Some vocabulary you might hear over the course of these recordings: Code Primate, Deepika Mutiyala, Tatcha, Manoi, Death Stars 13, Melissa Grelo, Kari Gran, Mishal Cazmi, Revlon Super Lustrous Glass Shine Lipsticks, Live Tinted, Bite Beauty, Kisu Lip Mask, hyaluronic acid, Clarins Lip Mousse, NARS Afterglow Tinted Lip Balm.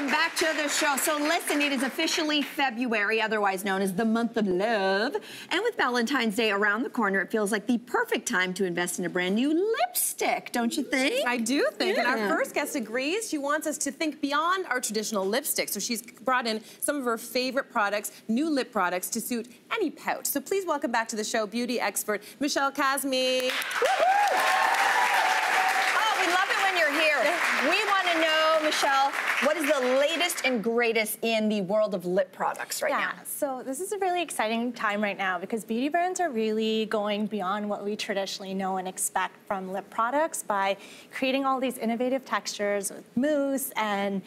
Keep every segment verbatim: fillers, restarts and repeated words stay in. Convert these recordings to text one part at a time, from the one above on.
Welcome back to the show. So listen, it is officially February, otherwise known as the month of love. And with Valentine's Day around the corner, it feels like the perfect time to invest in a brand new lipstick, don't you think? I do think. Yeah. And our first guest agrees. She wants us to think beyond our traditional lipstick. So she's brought in some of her favorite products, new lip products to suit any pout. So please welcome back to the show, beauty expert, Mishal Cazmi. Oh, we love it when you're here. We want to know, Mishal, what is the latest and greatest in the world of lip products right yeah, now? Yeah, so this is a really exciting time right now because beauty brands are really going beyond what we traditionally know and expect from lip products by creating all these innovative textures with mousse and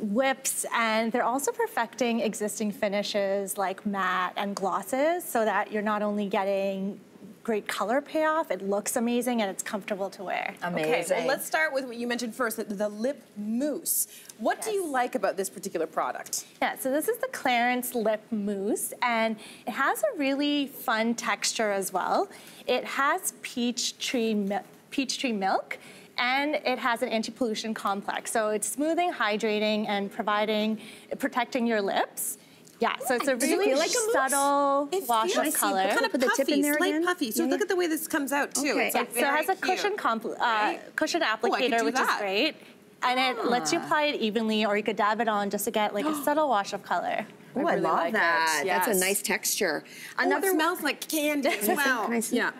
whips, and they're also perfecting existing finishes like matte and glosses so that you're not only getting great color payoff, it looks amazing, and it's comfortable to wear. Amazing. Okay, well, let's start with what you mentioned first, the, the lip mousse. What yes. do you like about this particular product? Yeah, so this is the Clarins Lip Mousse, and it has a really fun texture as well. It has peach tree, mi peach tree milk, and it has an anti-pollution complex. So it's smoothing, hydrating, and providing, protecting your lips. Yeah, so it's a really it like a subtle it wash of color. Kind of put puffy, the tip in there again. Slight puffy. So yeah, look yeah. at the way this comes out too. Okay. It's yeah. like so it has a cushion, cute, right? uh, cushion applicator, Ooh, which that. is great, and ah. it lets you apply it evenly, or you could dab it on just to get like a subtle wash of color. Oh, I, really I love like that. Yes. That's a nice texture. Another oh, it smells like candy as well. Nice. Yeah.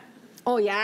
Oh, yeah,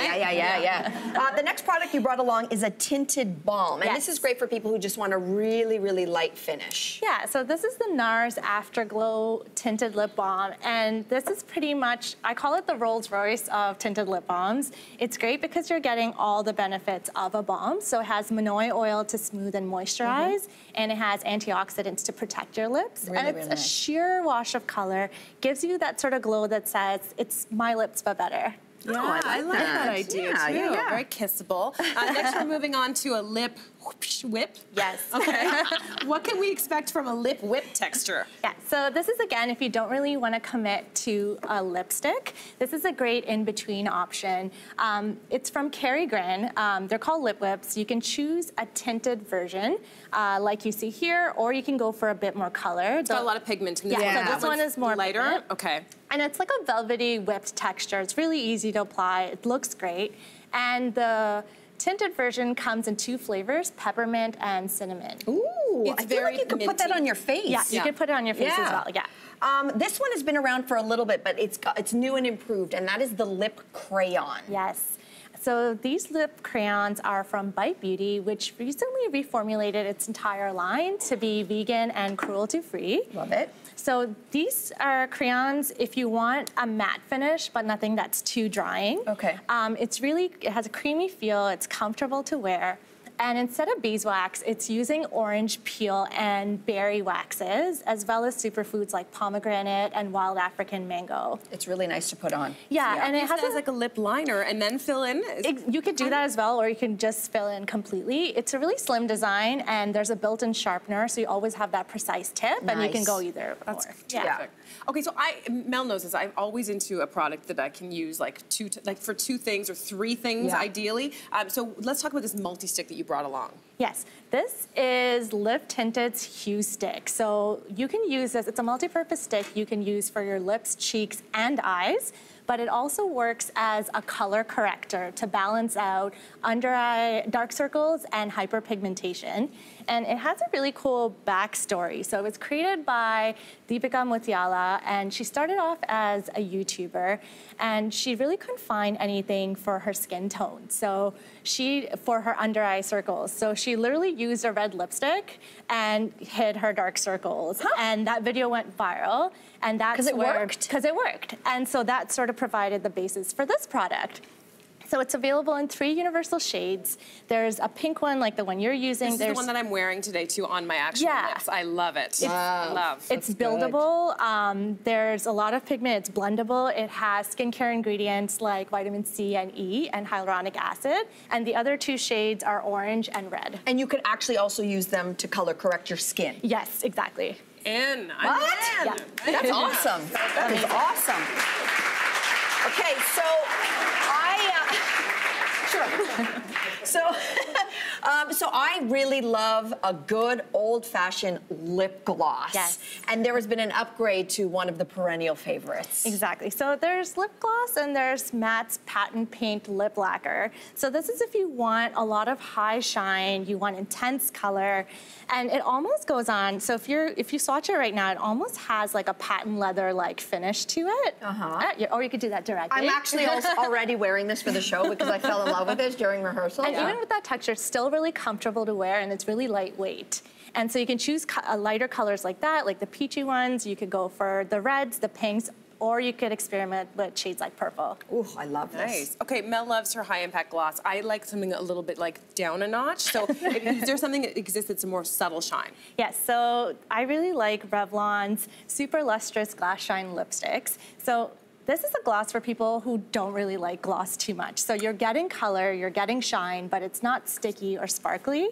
yeah, yeah, yeah, yeah. yeah. Uh, the next product you brought along is a tinted balm. And yes. this is great for people who just want a really, really light finish. Yeah, so this is the NARS Afterglow Tinted Lip Balm. And this is pretty much, I call it the Rolls Royce of tinted lip balms. It's great because you're getting all the benefits of a balm. So it has Manoi oil to smooth and moisturize. Mm-hmm. And it has antioxidants to protect your lips. Really, and it's really a nice. sheer wash of color. Gives you that sort of glow that says, it's my lips but better. Yeah, oh, I like, I like that. that idea yeah, too. Yeah, yeah. Very kissable. Uh, next, we're moving on to a lip whoopsh whip. Yes. Okay. What can we expect from a lip whip texture? Yeah. So this is again, if you don't really want to commit to a lipstick, this is a great in-between option. Um, it's from Kari Gran. Um, they're called lip whips. You can choose a tinted version, uh, like you see here, or you can go for a bit more color. It's the, got a lot of pigment in this. Yeah. yeah. So this that one is more lighter. Pigment. Okay. And it's like a velvety whipped texture. It's really easy to apply. It looks great. And the tinted version comes in two flavors, peppermint and cinnamon. Ooh, it's I feel like you can minty. put that on your face. Yeah, yeah, you can put it on your face yeah. as well, yeah. Um, this one has been around for a little bit, but it's got, it's new and improved, and that is the lip crayon. Yes. So these lip crayons are from Bite Beauty, which recently reformulated its entire line to be vegan and cruelty-free. Love it. So these are crayons if you want a matte finish, but nothing that's too drying. Okay. Um, it's really, it has a creamy feel, it's comfortable to wear. And instead of beeswax, it's using orange peel and berry waxes, as well as superfoods like pomegranate and wild African mango. It's really nice to put on. Yeah, yeah. and it has a, like a lip liner and then fill in. It, you could do that as well, or you can just fill in completely. It's a really slim design, and there's a built-in sharpener, so you always have that precise tip, nice. and you can go either That's or. Terrific. Yeah. Okay, so I, Mel knows this, I'm always into a product that I can use like two, t like for two things or three things, yeah. ideally. Um, so let's talk about this multi-stick that you brought along. Yes, this is Live Tinted Hue Stick. So you can use this, it's a multi-purpose stick you can use for your lips, cheeks, and eyes, but it also works as a color corrector to balance out under-eye dark circles and hyperpigmentation. And it has a really cool backstory. So it was created by Deepika Mutiyala, and she started off as a YouTuber, and she really couldn't find anything for her skin tone. So she, for her under-eye circles. So she literally used a red lipstick and hid her dark circles. Huh. And that video went viral. And that's 'Cause it where, worked? 'Cause it worked. And so that sort of provided the basis for this product. So it's available in three universal shades. There's a pink one, like the one you're using. This is There's, the one that I'm wearing today, too, on my actual yeah. lips. I love it. It's, wow. Love. It's buildable. Um, there's a lot of pigment. It's blendable. It has skincare ingredients like vitamin C and E and hyaluronic acid. And the other two shades are orange and red. And you could actually also use them to color correct your skin. Yes, exactly. In. I'm in. Yeah. That's awesome. That is awesome. Okay, so... Sure. So Um, so I really love a good old-fashioned lip gloss. Yes. And there has been an upgrade to one of the perennial favorites. Exactly. So there's lip gloss and there's Matte's Patent Paint Lip Lacquer. So this is if you want a lot of high shine, you want intense color, and it almost goes on. So if you're if you swatch it right now, it almost has like a patent leather like finish to it. Uh-huh. Or you could do that directly. I'm actually also already wearing this for the show because I fell in love with this during rehearsal. And yeah. even with that texture, it's still really comfortable to wear and it's really lightweight. And so you can choose co- lighter colors like that, like the peachy ones. You could go for the reds, the pinks, or you could experiment with shades like purple. Ooh, I love this. Nice. Okay, Mel loves her high-impact gloss. I like something a little bit like down a notch. So is there something that exists that's a more subtle shine? Yes, so I really like Revlon's Super Lustrous Glass Shine Lipsticks. So this is a gloss for people who don't really like gloss too much. So you're getting color, you're getting shine, but it's not sticky or sparkly.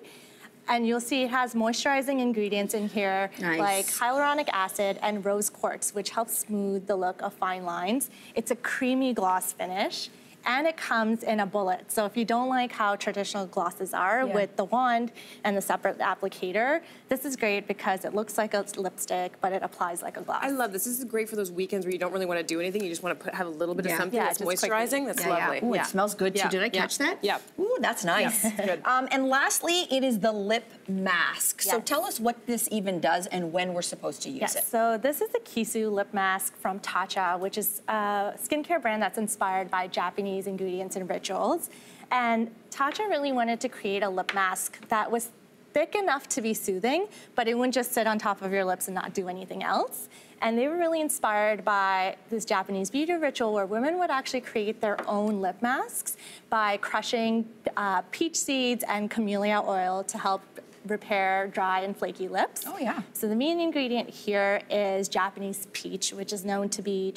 And you'll see it has moisturizing ingredients in here, nice. Like hyaluronic acid and rose quartz, which helps smooth the look of fine lines. It's a creamy gloss finish, and it comes in a bullet. So if you don't like how traditional glosses are yeah. with the wand and the separate applicator, this is great because it looks like a lipstick, but it applies like a gloss. I love this. This is great for those weekends where you don't really want to do anything. You just want to put, have a little bit yeah. of something yeah, that's moisturizing. Quickly. That's yeah, lovely. Yeah. Ooh, yeah. It smells good too. Yeah. Did I catch yeah. that? Yeah. Ooh, that's nice. Yeah. Good. Um, and lastly, it is the lip mask. Yes. So tell us what this even does and when we're supposed to use yes. it. So this is the Kisu Lip Mask from Tatcha, which is a skincare brand that's inspired by Japanese ingredients and rituals. And Tatcha really wanted to create a lip mask that was thick enough to be soothing, but it wouldn't just sit on top of your lips and not do anything else. And they were really inspired by this Japanese beauty ritual where women would actually create their own lip masks by crushing uh, peach seeds and camellia oil to help repair dry and flaky lips. Oh yeah. So the main ingredient here is Japanese peach, which is known to be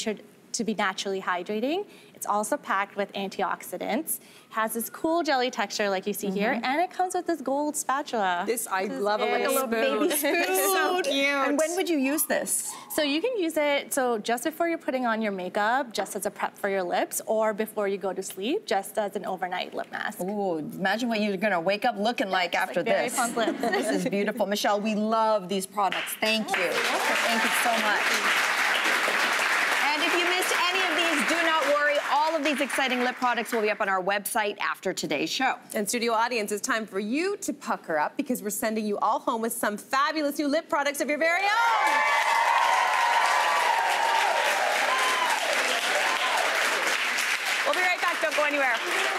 to be naturally hydrating. It's also packed with antioxidants, has this cool jelly texture like you see mm-hmm. here, and it comes with this gold spatula. This, I this love it. Like a little baby spoon. It's so cute. And when would you use this? So you can use it, so just before you're putting on your makeup, just as a prep for your lips, or before you go to sleep, just as an overnight lip mask. Ooh, imagine what you're gonna wake up looking yeah, like after like this. Very plump lips. This is beautiful. Michelle, we love these products. Thank oh, you. Welcome. Thank you so much. These exciting lip products will be up on our website after today's show. And studio audience, it's time for you to pucker up because we're sending you all home with some fabulous new lip products of your very own. We'll be right back. Don't go anywhere.